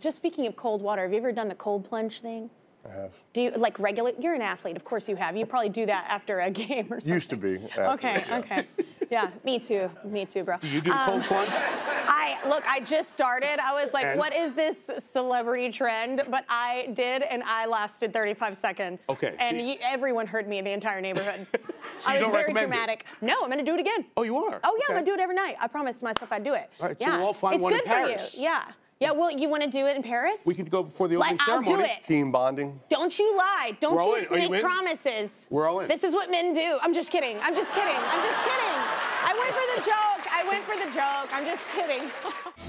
Just speaking of cold water, have you ever done the cold plunge thing? I have. Do you, like, regulate? You're an athlete. Of course you have. You probably do that after a game or something. Used to be. Athlete, okay, yeah. Okay. Yeah, me too. Me too, bro. Do you do cold plunge? Look, I just started. I was like, and? What is this celebrity trend? But I did, and I lasted 35 seconds. Okay. And everyone heard me in the entire neighborhood. So I was very dramatic. It? No, I'm going to do it again. Oh, you are? Oh, yeah, okay. I'm going to do it every night. I promised myself I'd do it. All right, yeah. So we'll all find one in Paris. It's good for you, yeah. Yeah, well, you want to do it in Paris? We could go before the opening ceremony. I'll do it. Team bonding. Don't you lie. Don't you make promises. We're all in. This is what men do. I'm just kidding. I'm just kidding. I'm just kidding. I went for the joke. I'm just kidding.